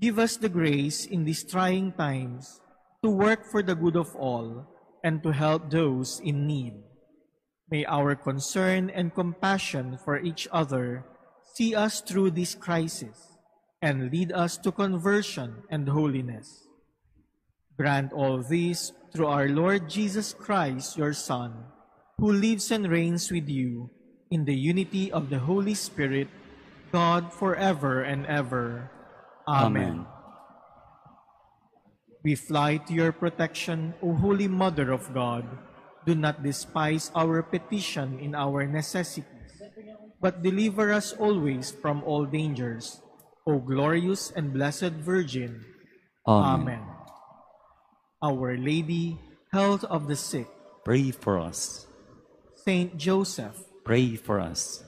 Give us the grace in these trying times to work for the good of all and to help those in need. May our concern and compassion for each other see us through this crisis and lead us to conversion and holiness. Grant all this through our Lord Jesus Christ, your Son, who lives and reigns with you in the unity of the Holy Spirit, God forever and ever. Amen. We fly to your protection, O Holy Mother of God. Do not despise our petition in our necessities, but deliver us always from all dangers, O glorious and blessed Virgin. Amen. Our Lady, health of the sick, pray for us. Saint Joseph, pray for us.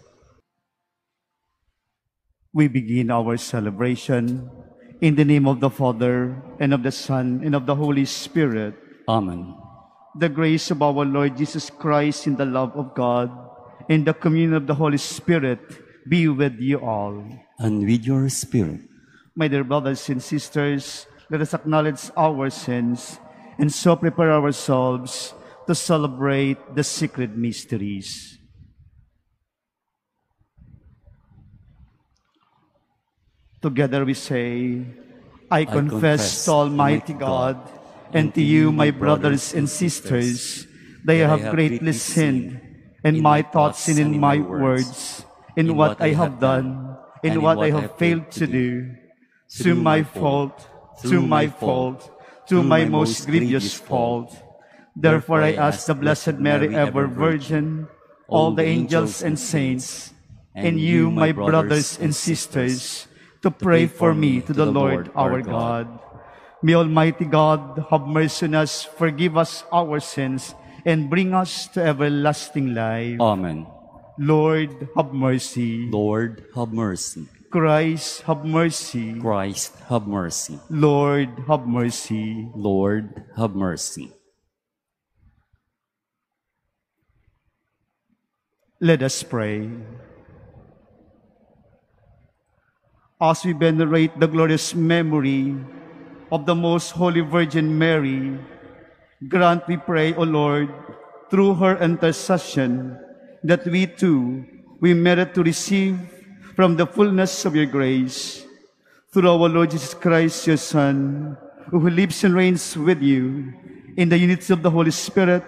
We begin our celebration in the name of the Father, and of the Son, and of the Holy Spirit. Amen. The grace of our Lord Jesus Christ, in the love of God, and the communion of the Holy Spirit be with you all. And with your spirit. My dear brothers and sisters, let us acknowledge our sins and so prepare ourselves to celebrate the sacred mysteries. Together we say, I confess to Almighty God, and to you, my brothers and sisters, that I have greatly sinned in my thoughts and in my words, in what I have done, in what I have failed to do, through my fault, to my most grievous fault. Therefore I ask the Blessed Mary, ever Virgin, all the angels and saints, and you, my brothers and sisters, to pray for me to the Lord our God. May Almighty God have mercy on us, forgive us our sins, and bring us to everlasting life. Amen. Lord, have mercy. Lord, have mercy. Christ, have mercy. Christ, have mercy. Lord, have mercy. Lord, have mercy. Let us pray. As we venerate the glorious memory of the Most Holy Virgin Mary, grant, we pray, O Lord, through her intercession, that we too, we merit to receive from the fullness of your grace, through our Lord Jesus Christ, your Son, who lives and reigns with you in the unity of the Holy Spirit,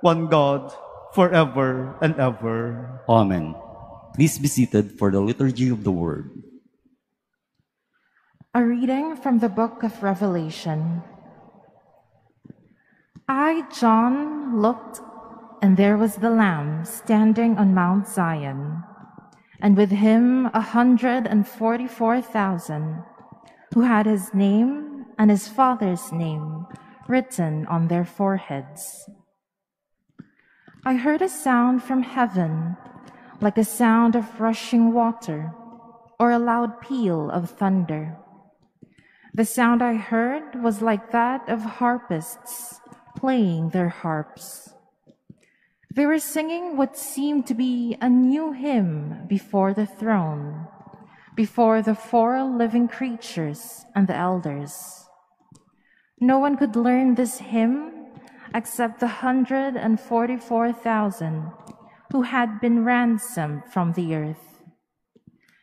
one God, forever and ever. Amen. Please be seated for the liturgy of the Word. A reading from the book of Revelation. I, John, looked, and there was the Lamb standing on Mount Zion, and with him 144,000, who had his name and his father's name written on their foreheads. I heard a sound from heaven, like a sound of rushing water, or a loud peal of thunder. The sound I heard was like that of harpists playing their harps. They were singing what seemed to be a new hymn before the throne, before the four living creatures and the elders. No one could learn this hymn except the 144,000 who had been ransomed from the earth.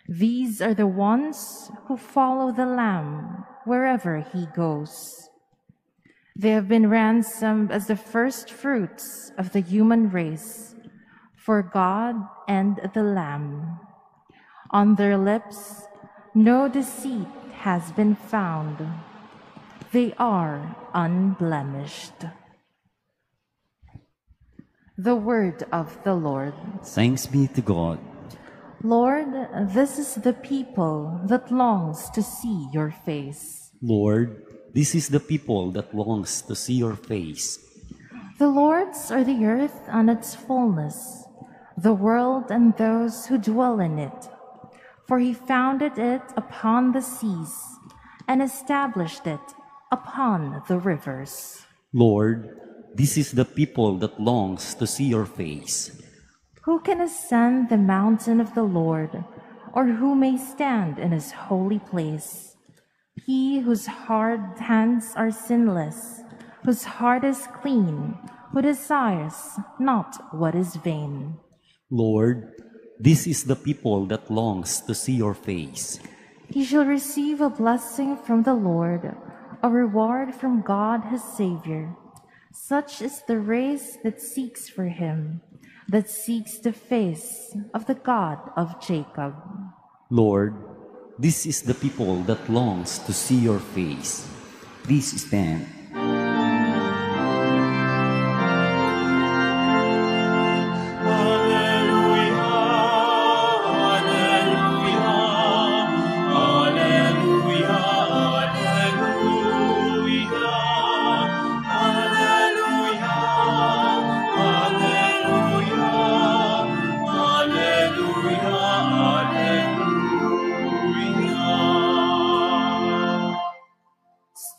These are the ones who follow the Lamb wherever he goes. They have been ransomed as the first fruits of the human race for God and the Lamb. On their lips, no deceit has been found. They are unblemished. The word of the Lord. Thanks be to God. Lord, this is the people that longs to see your face. Lord, this is the people that longs to see your face. The Lord's are the earth and its fullness, the world and those who dwell in it. For he founded it upon the seas and established it upon the rivers. Lord, this is the people that longs to see your face. Who can ascend the mountain of the Lord, or who may stand in his holy place? He whose hands are sinless, whose heart is clean, who desires not what is vain. Lord, this is the people that longs to see your face. He shall receive a blessing from the Lord, a reward from God his Savior. Such is the race that seeks for him, that seeks the face of the God of Jacob. Lord, this is the people that longs to see your face. Please stand.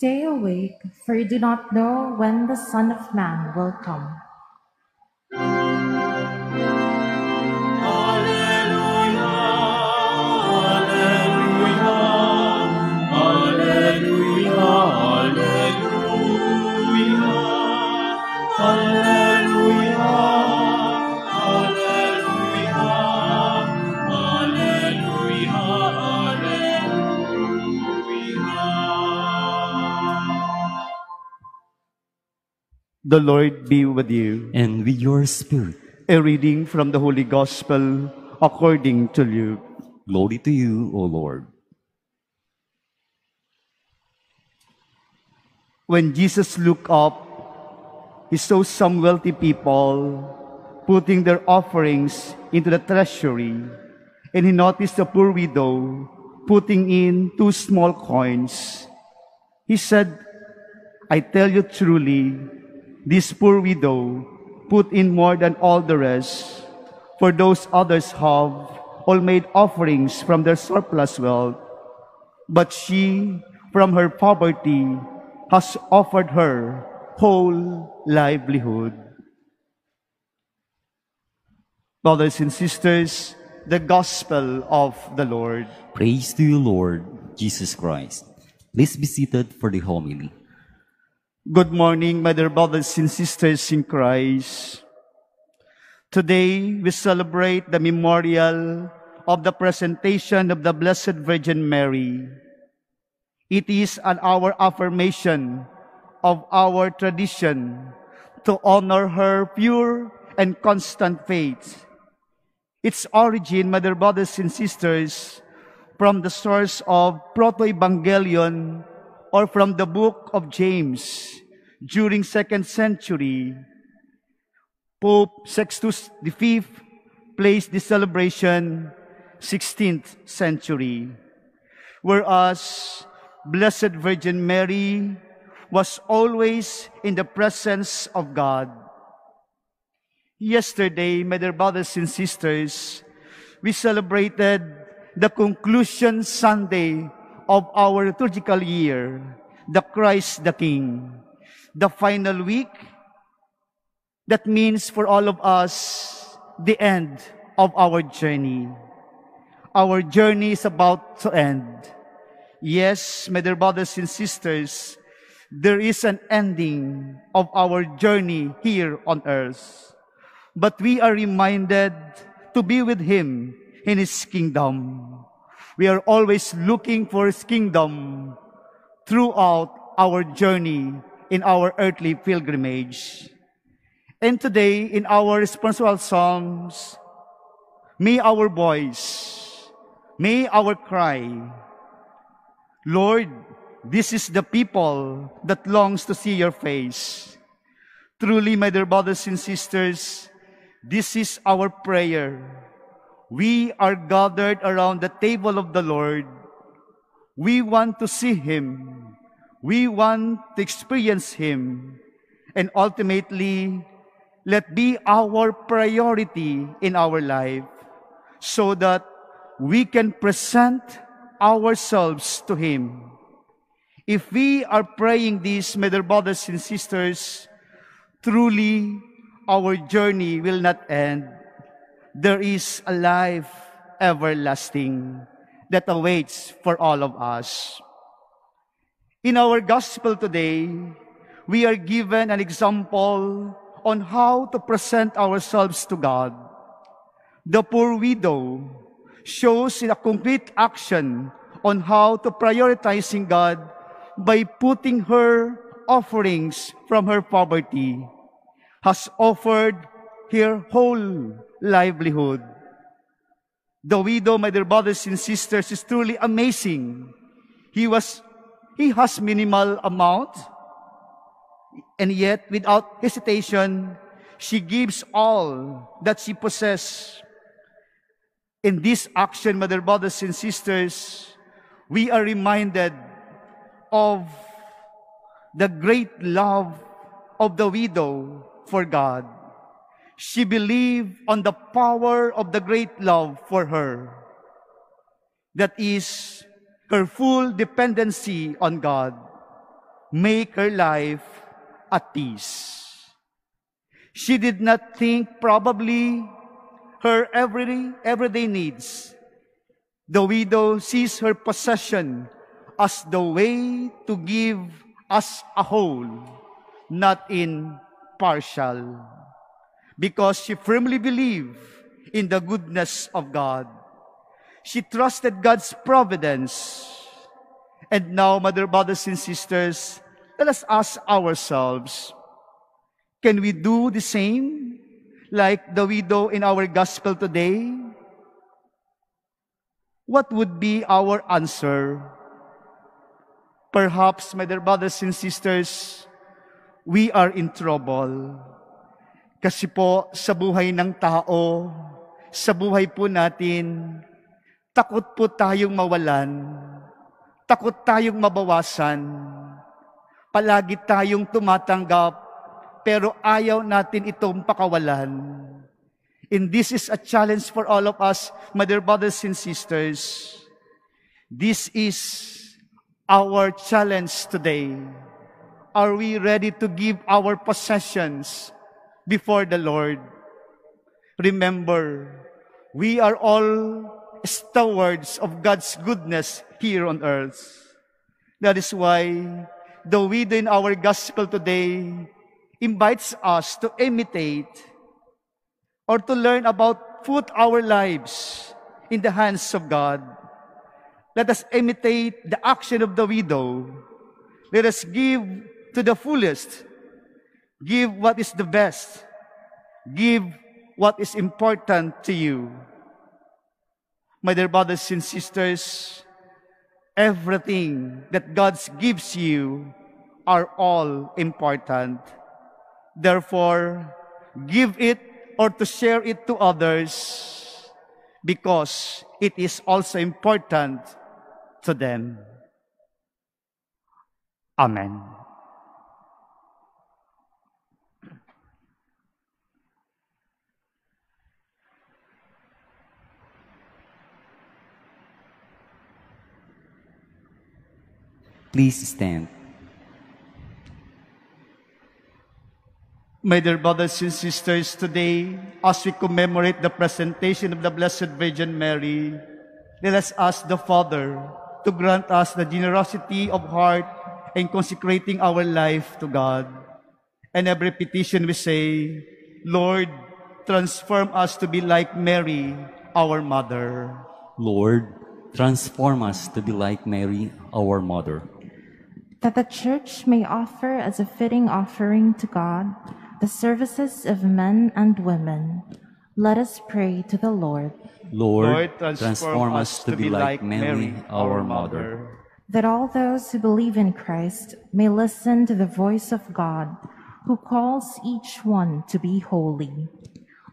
Stay awake, for you do not know when the Son of Man will come. The Lord be with you. And with your spirit. A reading from the Holy Gospel according to Luke. Glory to you, O Lord. When Jesus looked up, he saw some wealthy people putting their offerings into the treasury, and he noticed a poor widow putting in 2 small coins. He said, I tell you truly, this poor widow put in more than all the rest, for those others have all made offerings from their surplus wealth, but she, from her poverty, has offered her whole livelihood. Brothers and sisters, the gospel of the Lord. Praise to you, Lord Jesus Christ. Please be seated for the homily. Good morning, my dear brothers and sisters in Christ. Today, we celebrate the memorial of the presentation of the Blessed Virgin Mary. It is an our affirmation of our tradition to honor her pure and constant faith. Its origin, my dear brothers and sisters, from the source of proto Evangelion, or from the book of James, during 2nd century, Pope Sextus V placed the celebration 16th century, whereas Blessed Virgin Mary was always in the presence of God. Yesterday, my dear brothers and sisters, we celebrated the conclusion Sunday of our liturgical year, the Christ the King, the final week That means for all of us, the end of our journey. Our journey is about to end. Yes, my dear brothers and sisters, there is an ending of our journey here on earth. But we are reminded to be with Him in His kingdom. We are always looking for His kingdom throughout our journey in our earthly pilgrimage. And today, in our responsible psalms, may our voice, may our cry, Lord, this is the people that longs to see your face. Truly, my dear brothers and sisters, this is our prayer. We are gathered around the table of the Lord. We want to see Him. We want to experience Him. And ultimately, let be our priority in our life so that we can present ourselves to Him. If we are praying this, my dear brothers and sisters, truly our journey will not end. There is a life everlasting that awaits for all of us. In our gospel today, we are given an example on how to present ourselves to God. The poor widow shows in a concrete action on how to prioritizing God by putting her offerings from her poverty, has offered her whole livelihood. The widow, my dear brothers and sisters, is truly amazing. He has minimal amount, and yet without hesitation, she gives all that she possesses. In this action, my dear brothers and sisters, we are reminded of the great love of the widow for God. She believed on the power of the great love for her. That is, her full dependency on God. Make her life at peace. She did not think probably her everyday needs. The widow sees her possession as the way to give as a whole, not in partial, because she firmly believed in the goodness of God. She trusted God's providence. And now, my dear brothers and sisters, let us ask ourselves, can we do the same like the widow in our gospel today? What would be our answer? Perhaps, my dear brothers and sisters, we are in trouble. Kasi po sa buhay ng tao, sa buhay po natin, takot po tayong mawalan, takot tayong mabawasan, palagi tayong tumatanggap, pero ayaw natin itong pakawalan. And this is a challenge for all of us, my dear brothers and sisters. This is our challenge today. Are we ready to give our possessions before the Lord? Remember, we are all stewards of God's goodness here on earth. That is why the widow in our gospel today invites us to imitate or to learn about put our lives in the hands of God. Let us imitate the action of the widow. Let us give to the fullest. Give what is the best. Give what is important to you. My dear brothers and sisters, everything that God gives you are all important. Therefore, give it or to share it to others because it is also important to them. Amen. Please stand. My dear brothers and sisters, today, as we commemorate the presentation of the Blessed Virgin Mary, let us ask the Father to grant us the generosity of heart in consecrating our life to God. And every petition we say, Lord, transform us to be like Mary, our mother. Lord, transform us to be like Mary, our mother. That the Church may offer as a fitting offering to God the services of men and women. Let us pray to the Lord. Lord, transform us to be like Mary, our mother. That all those who believe in Christ may listen to the voice of God, who calls each one to be holy.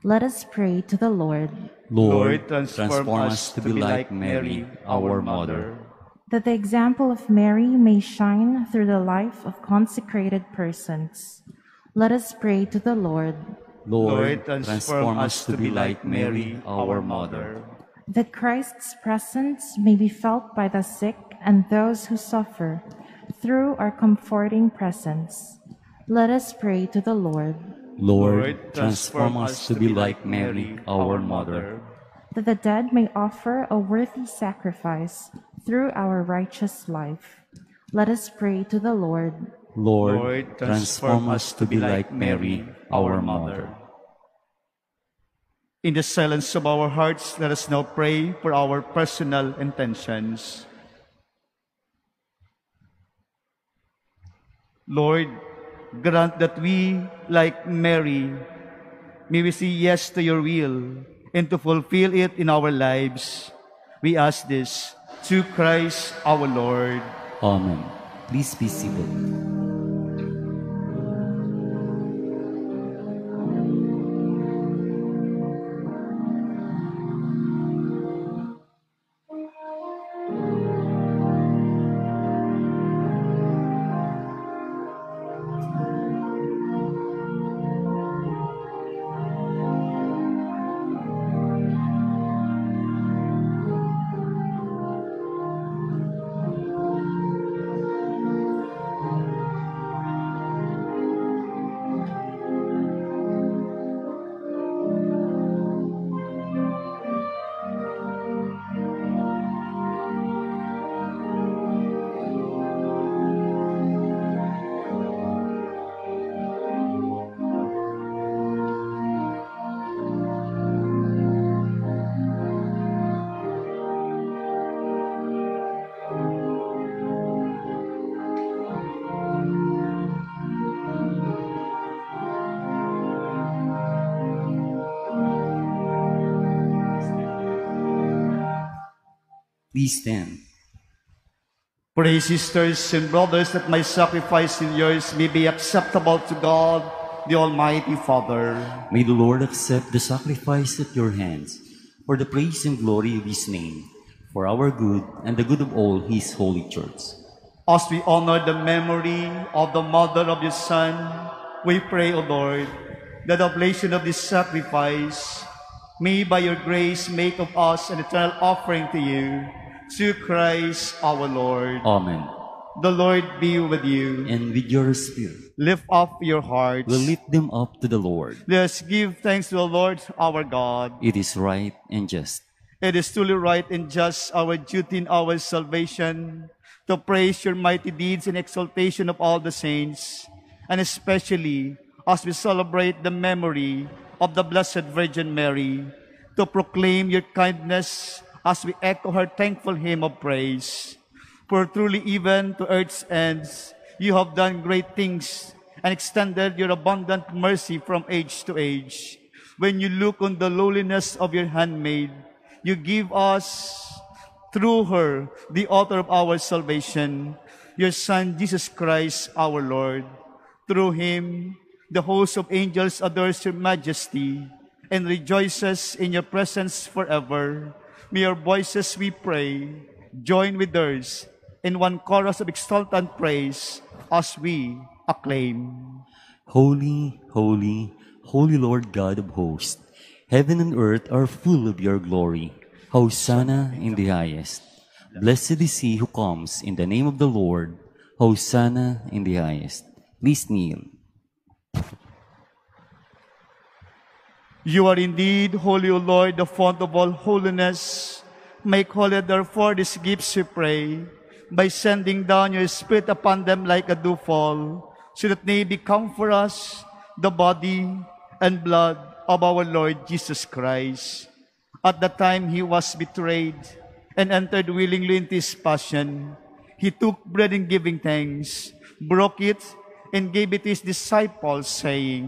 Let us pray to the Lord. Lord, transform us to be like Mary, our mother. That the example of Mary may shine through the life of consecrated persons. Let us pray to the Lord. Lord, transform us to be like Mary, our mother. That Christ's presence may be felt by the sick and those who suffer through our comforting presence. Let us pray to the Lord. Lord, transform us to be like Mary, our mother. That the dead may offer a worthy sacrifice through our righteous life. Let us pray to the Lord. Lord, transform us to be like Mary, our mother. In the silence of our hearts, let us now pray for our personal intentions. Lord, grant that we, like Mary, may we say yes to your will and to fulfill it in our lives. We ask this through Christ our Lord. Amen. Please be seated. Please stand. Pray, sisters and brothers, that my sacrifice and yours may be acceptable to God, the Almighty Father. May the Lord accept the sacrifice at your hands for the praise and glory of his name, for our good and the good of all his holy church. As we honor the memory of the mother of your Son, we pray, O Lord, that the oblation of this sacrifice may by your grace make of us an eternal offering to you, through Christ our Lord. Amen. The Lord be with you. And with your spirit. Lift up your hearts. We'll lift them up to the Lord. Let us give thanks to the Lord our God. It is right and just. It is truly right and just, our duty and our salvation, to praise your mighty deeds and exaltation of all the saints, and especially as we celebrate the memory of the Blessed Virgin Mary, to proclaim your kindness as we echo her thankful hymn of praise. For truly, even to earth's ends, you have done great things and extended your abundant mercy from age to age. When you look on the lowliness of your handmaid, you give us, through her, the author of our salvation, your Son, Jesus Christ, our Lord. Through him, the host of angels adores your majesty and rejoices in your presence forever. May your voices, we pray, join with theirs in one chorus of exultant praise as we acclaim. Holy, holy, holy Lord God of hosts, heaven and earth are full of your glory. Hosanna in the highest. Blessed is he who comes in the name of the Lord. Hosanna in the highest. Please kneel. You are indeed holy, O Lord, the fount of all holiness. Make holy, therefore, these gifts, we pray, by sending down your Spirit upon them like a dewfall, so that they become for us the body and blood of our Lord Jesus Christ. At the time he was betrayed and entered willingly into his passion, he took bread and giving thanks, broke it, and gave it to his disciples, saying,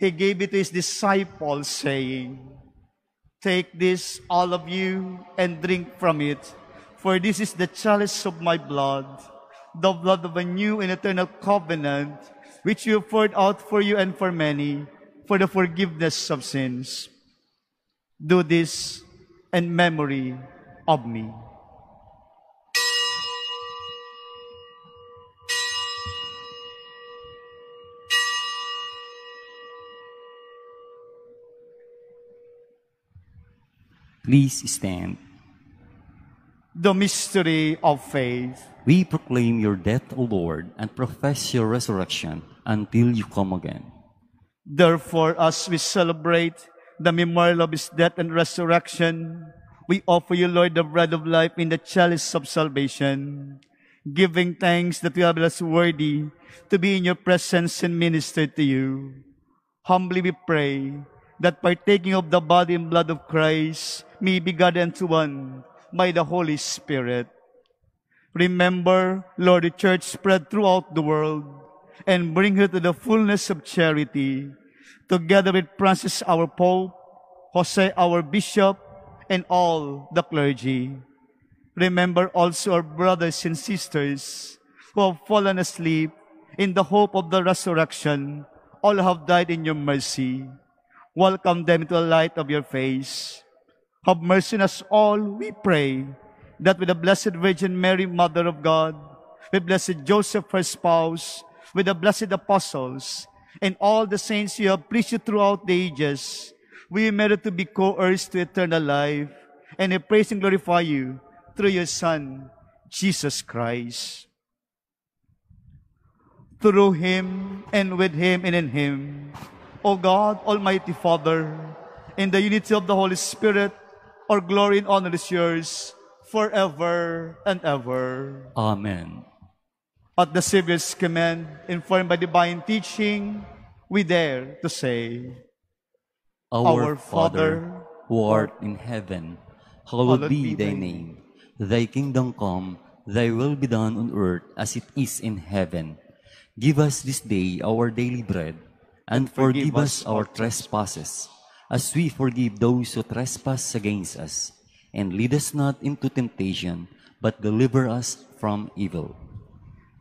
he gave it to his disciples, saying, "Take this, all of you, and drink from it, for this is the chalice of my blood, the blood of a new and eternal covenant, which you poured out for you and for many, for the forgiveness of sins. Do this in memory of me." Please stand. The mystery of faith. We proclaim your death, O Lord, and profess your resurrection until you come again. Therefore, as we celebrate the memorial of his death and resurrection, we offer you, Lord, the bread of life in the chalice of salvation, giving thanks that we are thus worthy to be in your presence and minister to you. Humbly we pray that partaking of the body and blood of Christ may be gathered into one by the Holy Spirit. Remember, Lord, the church spread throughout the world, and bring her to the fullness of charity, together with Francis our Pope, Jose our Bishop, and all the clergy. Remember also our brothers and sisters who have fallen asleep in the hope of the resurrection. All have died in your mercy. Welcome them into the light of your face. Have mercy on us all, we pray, that with the Blessed Virgin Mary, Mother of God, with Blessed Joseph, her spouse, with the blessed apostles, and all the saints you have preached throughout the ages, we merit to be co-heirs to eternal life, and we praise and glorify you through your Son, Jesus Christ. Through him, and with him, and in him, O God, Almighty Father, in the unity of the Holy Spirit, our glory and honor is yours forever and ever. Amen. At the Savior's command, informed by divine teaching, we dare to say, Our Father, who art in heaven, hallowed be thy name. Thy kingdom come, thy will be done on earth as it is in heaven. Give us this day our daily bread, and forgive us our trespasses, as we forgive those who trespass against us. And lead us not into temptation, but deliver us from evil.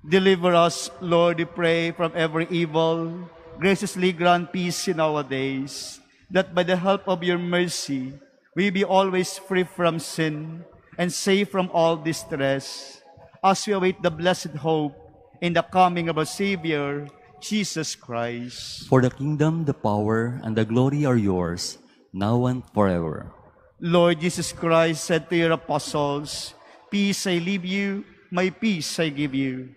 Deliver us, Lord, we pray, from every evil. Graciously grant peace in our days, that by the help of your mercy, we be always free from sin and safe from all distress, as we await the blessed hope in the coming of our Savior, Jesus Christ. For the kingdom, the power, and the glory are yours, now and forever. Lord Jesus Christ said to your apostles, "Peace I leave you, my peace I give you.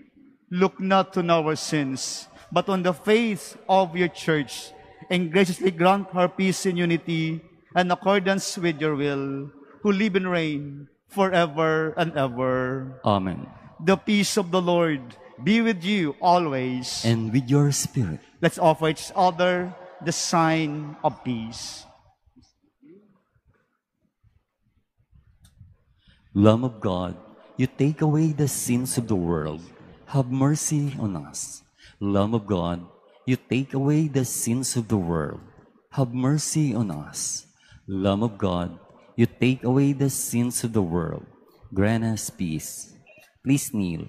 Look not on our sins, but on the faith of your church, and graciously grant her peace in unity and accordance with your will, who live and reign forever and ever." Amen. The peace of the Lord be with you always. And with your spirit. Let's offer each other the sign of peace. Lamb of God, you take away the sins of the world. Have mercy on us. Lamb of God, you take away the sins of the world. Have mercy on us. Lamb of God, you take away the sins of the world. Grant us peace. Please kneel.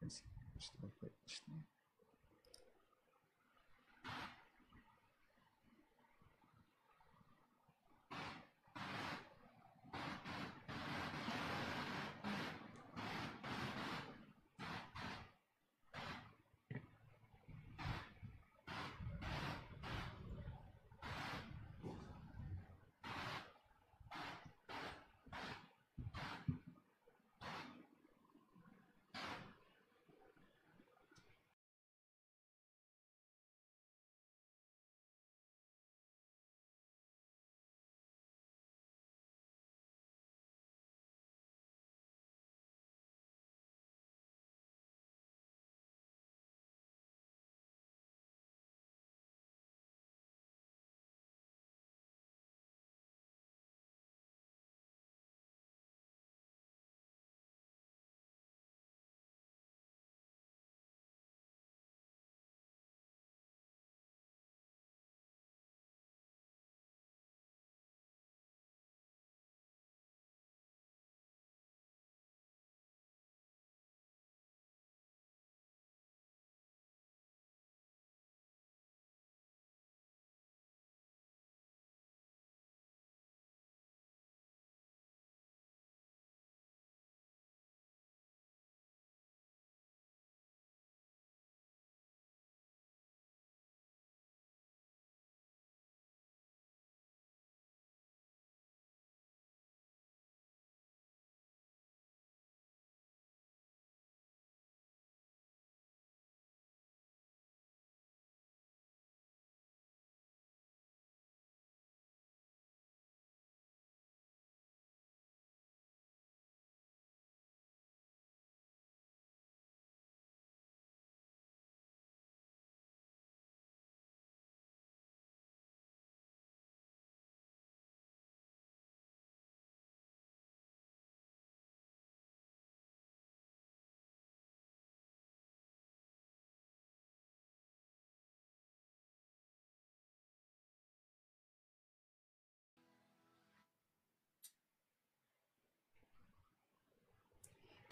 Christ.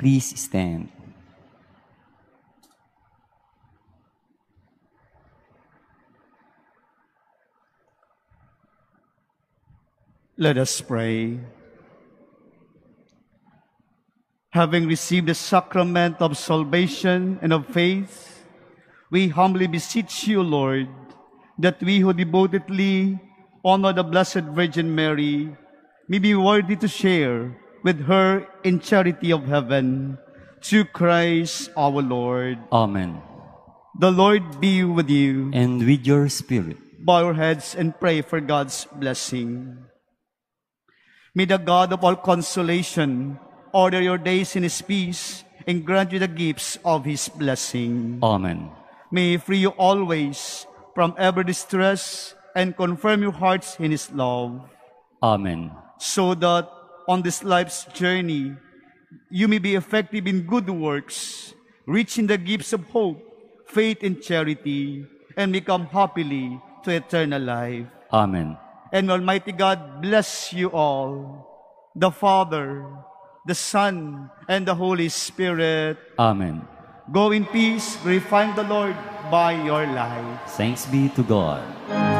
Please stand. Let us pray. Having received the sacrament of salvation and of faith, we humbly beseech you, Lord, that we who devotedly honor the Blessed Virgin Mary may be worthy to share with her in charity of heaven, through Christ our Lord. Amen. The Lord be with you. And with your spirit. Bow your heads and pray for God's blessing. May the God of all consolation order your days in his peace and grant you the gifts of his blessing. Amen. May he free you always from every distress and confirm your hearts in his love. Amen. So that on this life's journey, you may be effective in good works, reaching the gifts of hope, faith, and charity, and may come happily to eternal life. Amen. And Almighty God bless you all, the Father, the Son, and the Holy Spirit. Amen. Go in peace, refine the Lord by your life. Thanks be to God.